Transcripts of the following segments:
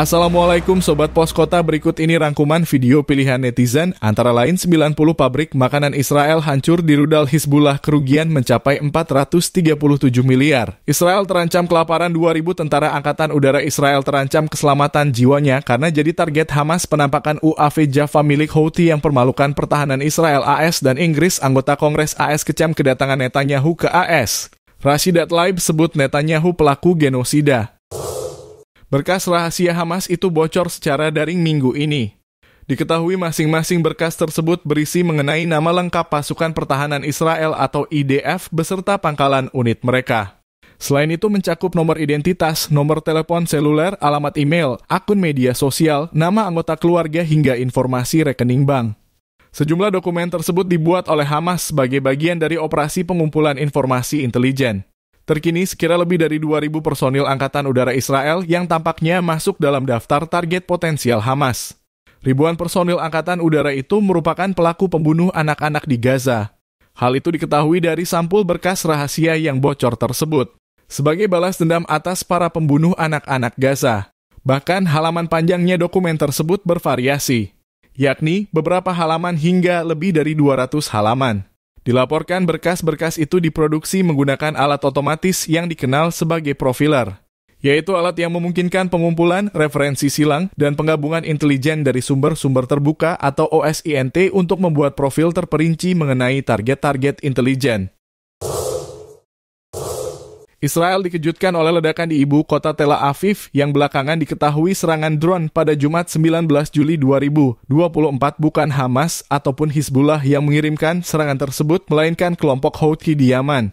Assalamualaikum Sobat Pos Kota, berikut ini rangkuman video pilihan netizen, antara lain 90 pabrik makanan Israel hancur di rudal Hizbullah, kerugian mencapai 437 miliar. Israel terancam kelaparan, 2.000 tentara angkatan udara Israel terancam keselamatan jiwanya karena jadi target Hamas, penampakan UAV Jaffa milik Houthi yang permalukan pertahanan Israel. AS dan Inggris, anggota Kongres AS kecam kedatangan Netanyahu ke AS. Rashida Tlaib sebut Netanyahu pelaku genosida. Berkas rahasia Hamas itu bocor secara daring minggu ini. Diketahui masing-masing berkas tersebut berisi mengenai nama lengkap pasukan pertahanan Israel atau IDF beserta pangkalan unit mereka. Selain itu mencakup nomor identitas, nomor telepon seluler, alamat email, akun media sosial, nama anggota keluarga hingga informasi rekening bank. Sejumlah dokumen tersebut dibuat oleh Hamas sebagai bagian dari operasi pengumpulan informasi intelijen. Terkini, sekira lebih dari 2.000 personil Angkatan Udara Israel yang tampaknya masuk dalam daftar target potensial Hamas. Ribuan personil Angkatan Udara itu merupakan pelaku pembunuh anak-anak di Gaza. Hal itu diketahui dari sampul berkas rahasia yang bocor tersebut, sebagai balas dendam atas para pembunuh anak-anak Gaza. Bahkan halaman panjangnya dokumen tersebut bervariasi, yakni beberapa halaman hingga lebih dari 200 halaman. Dilaporkan berkas-berkas itu diproduksi menggunakan alat otomatis yang dikenal sebagai profiler, yaitu alat yang memungkinkan pengumpulan, referensi silang, dan penggabungan intelijen dari sumber-sumber terbuka atau OSINT untuk membuat profil terperinci mengenai target-target intelijen. Israel dikejutkan oleh ledakan di ibu kota Tel Aviv yang belakangan diketahui serangan drone pada Jumat 19 Juli 2024. Bukan Hamas ataupun Hizbullah yang mengirimkan serangan tersebut, melainkan kelompok Houthi di Yaman.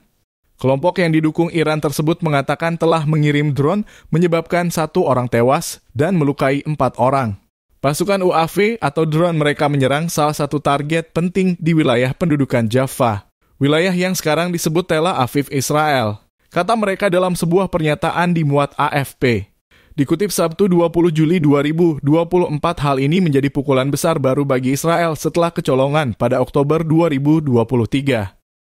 Kelompok yang didukung Iran tersebut mengatakan telah mengirim drone, menyebabkan 1 orang tewas dan melukai 4 orang. Pasukan UAV atau drone mereka menyerang salah satu target penting di wilayah pendudukan Jaffa, wilayah yang sekarang disebut Tel Aviv Israel, kata mereka dalam sebuah pernyataan dimuat AFP. Dikutip Sabtu 20 Juli 2024, hal ini menjadi pukulan besar baru bagi Israel setelah kecolongan pada Oktober 2023.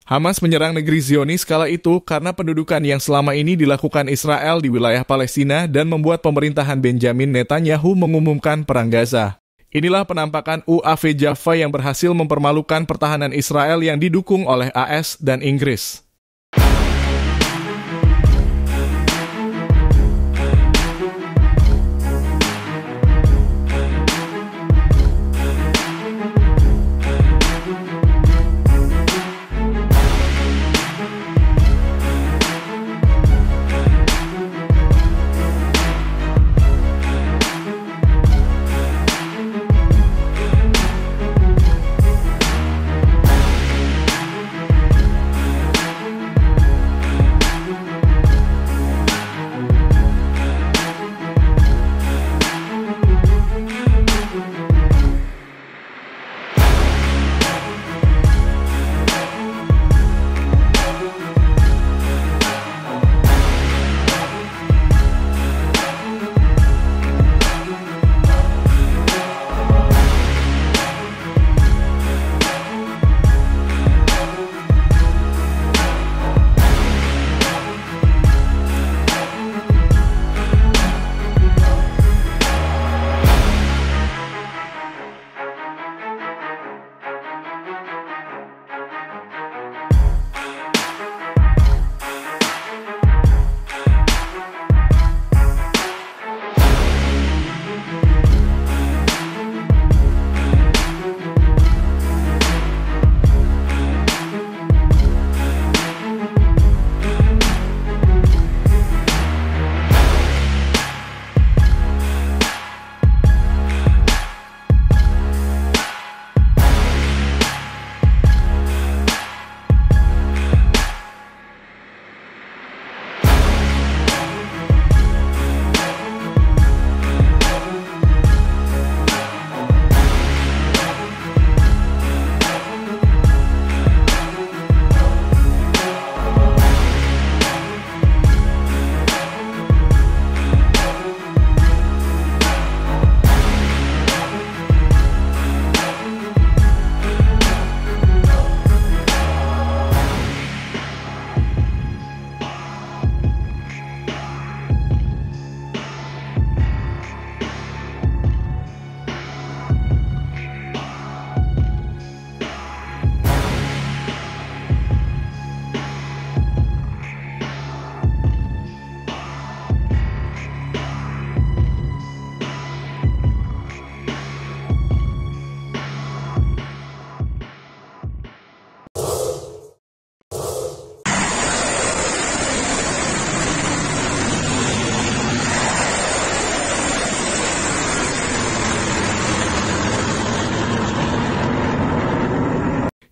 Hamas menyerang negeri Zionis kala itu karena pendudukan yang selama ini dilakukan Israel di wilayah Palestina dan membuat pemerintahan Benjamin Netanyahu mengumumkan perang Gaza. Inilah penampakan UAV Jaffa yang berhasil mempermalukan pertahanan Israel yang didukung oleh AS dan Inggris.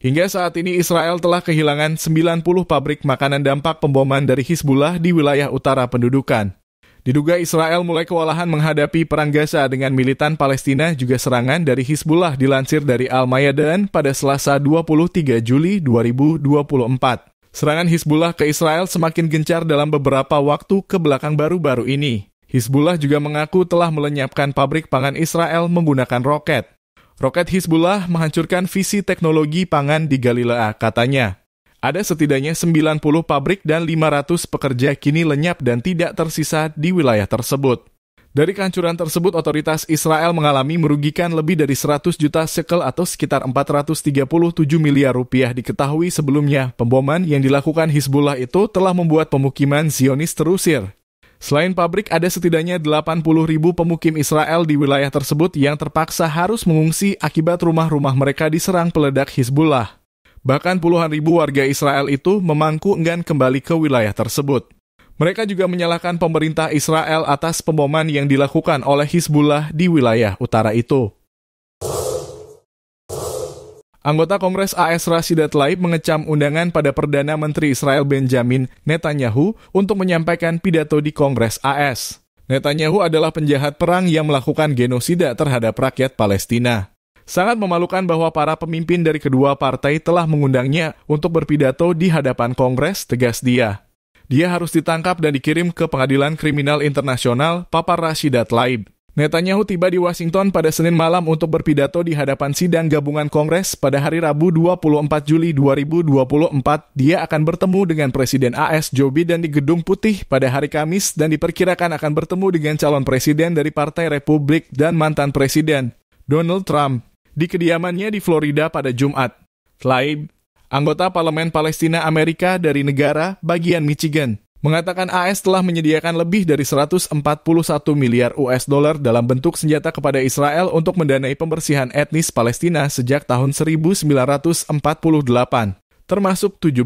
Hingga saat ini Israel telah kehilangan 90 pabrik makanan dampak pemboman dari Hizbullah di wilayah utara pendudukan. Diduga Israel mulai kewalahan menghadapi perang Gaza dengan militan Palestina juga serangan dari Hizbullah dilansir dari Al-Mayadan pada Selasa 23 Juli 2024. Serangan Hizbullah ke Israel semakin gencar dalam beberapa waktu kebelakang baru-baru ini. Hizbullah juga mengaku telah melenyapkan pabrik pangan Israel menggunakan roket. Roket Hizbullah menghancurkan visi teknologi pangan di Galilea, katanya. Ada setidaknya 90 pabrik dan 500 pekerja kini lenyap dan tidak tersisa di wilayah tersebut. Dari kehancuran tersebut, otoritas Israel mengalami merugikan lebih dari 100 juta shekel atau sekitar 437 miliar rupiah. Diketahui sebelumnya, pemboman yang dilakukan Hizbullah itu telah membuat pemukiman Zionis terusir. Selain pabrik, ada setidaknya 80.000 pemukim Israel di wilayah tersebut yang terpaksa harus mengungsi akibat rumah-rumah mereka diserang peledak Hizbullah. Bahkan puluhan ribu warga Israel itu memangku enggan kembali ke wilayah tersebut. Mereka juga menyalahkan pemerintah Israel atas pemboman yang dilakukan oleh Hizbullah di wilayah utara itu. Anggota Kongres AS Rashida Tlaib mengecam undangan pada Perdana Menteri Israel Benjamin Netanyahu untuk menyampaikan pidato di Kongres AS. Netanyahu adalah penjahat perang yang melakukan genosida terhadap rakyat Palestina. Sangat memalukan bahwa para pemimpin dari kedua partai telah mengundangnya untuk berpidato di hadapan Kongres, tegas dia. Dia harus ditangkap dan dikirim ke Pengadilan Kriminal Internasional, papar Rashida Tlaib. Netanyahu tiba di Washington pada Senin malam untuk berpidato di hadapan sidang gabungan Kongres pada hari Rabu 24 Juli 2024. Dia akan bertemu dengan Presiden AS Joe Biden di Gedung Putih pada hari Kamis dan diperkirakan akan bertemu dengan calon presiden dari Partai Republik dan mantan presiden Donald Trump di kediamannya di Florida pada Jumat. Tlaib, anggota Parlemen Palestina Amerika dari negara bagian Michigan, mengatakan AS telah menyediakan lebih dari 141 miliar US dollar dalam bentuk senjata kepada Israel untuk mendanai pembersihan etnis Palestina sejak tahun 1948, termasuk 9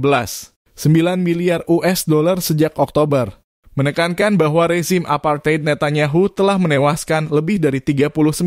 miliar US dollar sejak Oktober. Menekankan bahwa rezim apartheid Netanyahu telah menewaskan lebih dari 39.000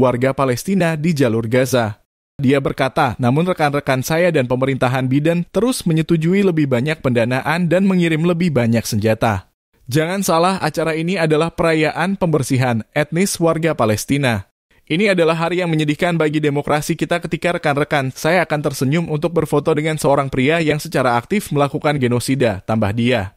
warga Palestina di jalur Gaza. Dia berkata, namun rekan-rekan saya dan pemerintahan Biden terus menyetujui lebih banyak pendanaan dan mengirim lebih banyak senjata. Jangan salah, acara ini adalah perayaan pembersihan etnis warga Palestina. Ini adalah hari yang menyedihkan bagi demokrasi kita ketika rekan-rekan saya akan tersenyum untuk berfoto dengan seorang pria yang secara aktif melakukan genosida, tambah dia.